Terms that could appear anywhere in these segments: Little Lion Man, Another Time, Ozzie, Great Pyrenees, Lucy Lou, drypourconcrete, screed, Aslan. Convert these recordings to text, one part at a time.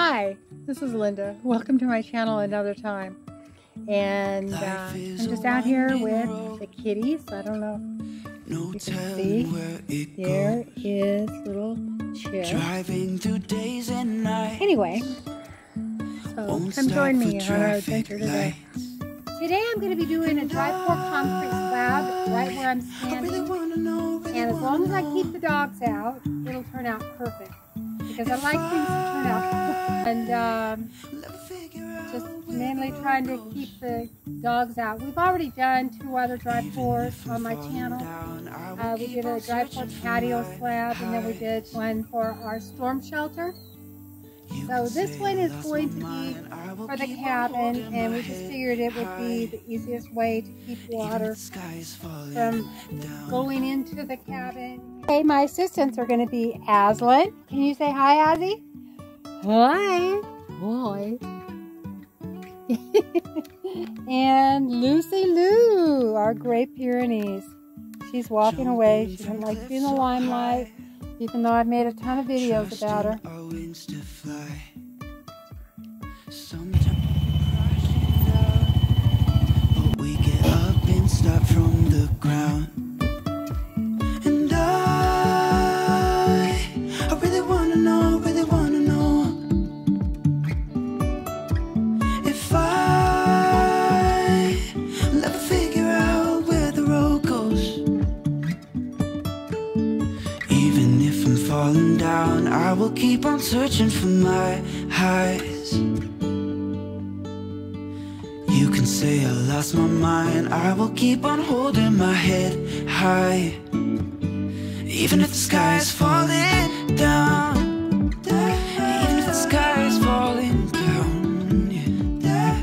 Hi, this is Linda. Welcome to my channel another time. And I'm just out here with the kitties. I don't know if you can see. There is little Chip. Anyway, so come join me on our adventure today. Today I'm going to be doing a dry-pour concrete slab right where I'm standing. And as long as I keep the dogs out, it'll turn out perfect. Because I like things to turn out. And just mainly trying to keep the dogs out. We've already done 2 other dry pours on my channel. We did a dry pour patio slab, and then we did one for our storm shelter. So this one is going to be for the cabin, and we just figured it would be the easiest way to keep water from going into the cabin. Hey, my assistants are going to be Aslan. Can you say hi, Ozzie? Hi. Hi. And Lucy Lou, our Great Pyrenees. She's walking away. She doesn't like to be in the limelight, even though I've made a ton of videos about her. We get up and start from the ground. And I really wanna know if I'll ever figure out where the road goes. Even if I'm falling down, I will keep on searching for my highs. You can say I lost my mind, I will keep on holding my head high. Even if the sky is falling down, even if the sky is falling down, the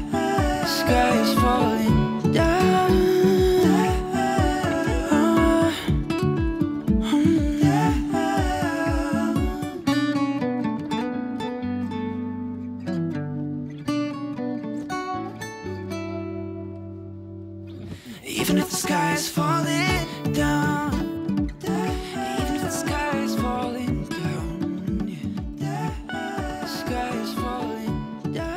sky is falling down. Even if the sky is falling down, even if the sky is falling down, the sky is falling down.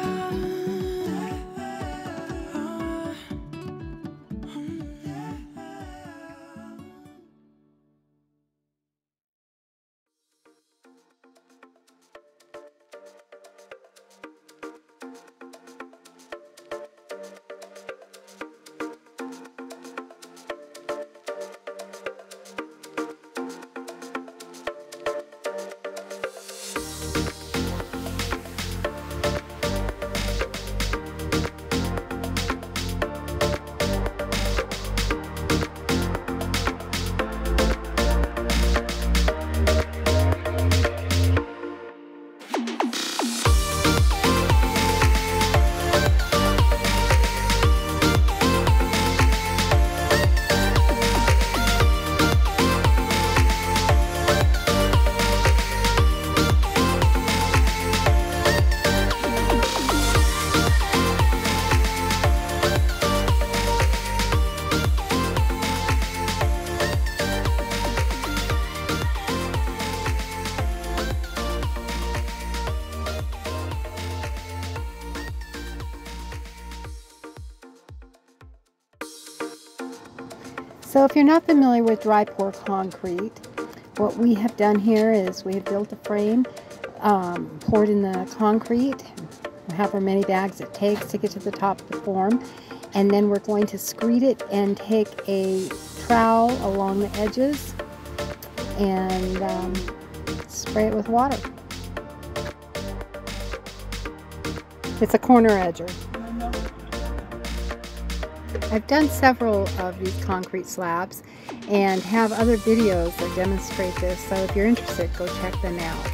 So if you're not familiar with dry pour concrete, what we have done here is we have built a frame, poured in the concrete, however many bags it takes to get to the top of the form, and then we're going to screed it and take a trowel along the edges and spray it with water. It's a corner edger. I've done several of these concrete slabs and have other videos that demonstrate this, so if you're interested, go check them out.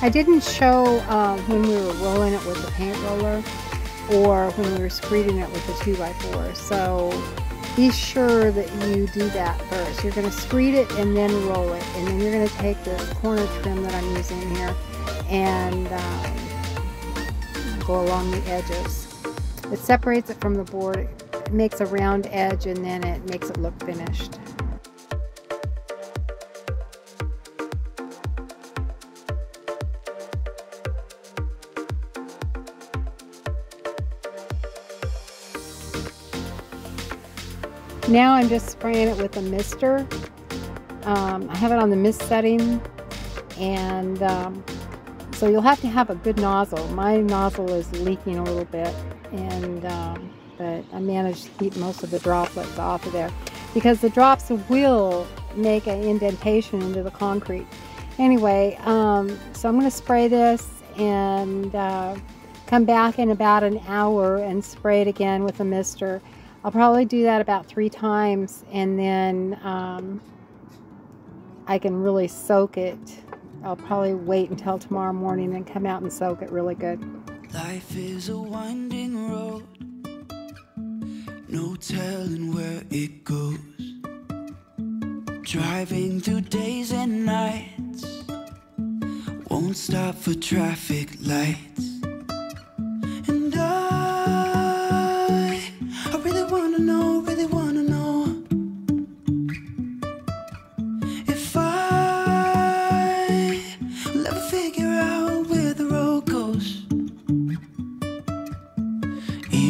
I didn't show when we were rolling it with the paint roller or when we were screeding it with the 2x4, so be sure that you do that first. You're going to screed it and then roll it, and then you're going to take this corner trim that I'm using here and go along the edges. It separates it from the board. It It makes a round edge and then it makes it look finished. Now I'm just spraying it with a mister. I have it on the mist setting, and so you'll have to have a good nozzle. My nozzle is leaking a little bit, and but I managed to keep most of the droplets off of there because the drops will make an indentation into the concrete. Anyway, so I'm going to spray this and come back in about an hour and spray it again with a mister. I'll probably do that about 3 times, and then I can really soak it. I'll probably wait until tomorrow morning and come out and soak it really good. Life is a winding road, no telling where it goes. Driving through days and nights, won't stop for traffic lights.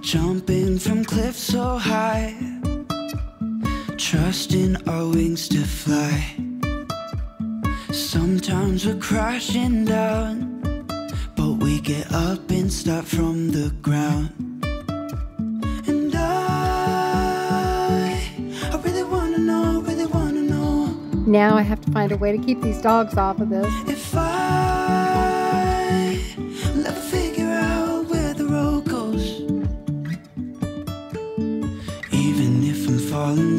Jumping from cliffs so high, trusting our wings to fly. Sometimes we're crashing down, but we get up and start from the ground. And I really wanna know, really wanna know. Now I have to find a way to keep these dogs off of this. If falling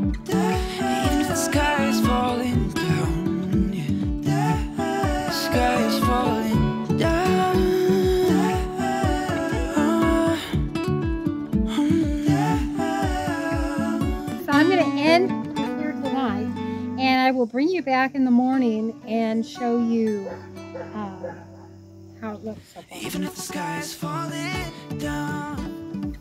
Even if the sky is falling down. The sky is falling down. Here tonight, and I will bring you back in the morning and show you how it looks. Even if the sky is falling down,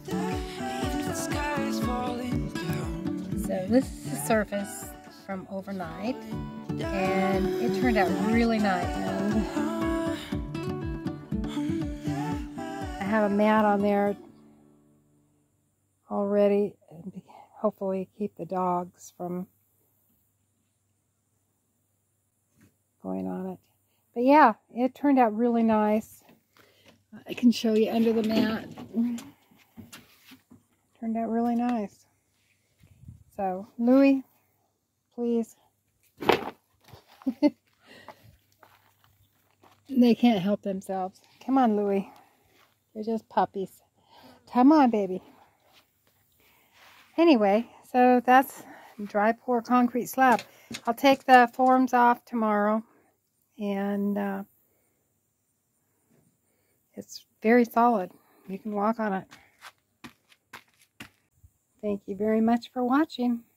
even if the sky is falling down. So this is the surface from overnight, and it turned out really nice. I have a mat on there already. Hopefully keep the dogs from going on it. But yeah, it turned out really nice. I can show you under the mat. Turned out really nice. So, Louie, please. They can't help themselves. Come on, Louie. They're just puppies. Come on, baby. Anyway, so that's dry pour concrete slab. I'll take the forms off tomorrow, and it's very solid. You can walk on it. Thank you very much for watching.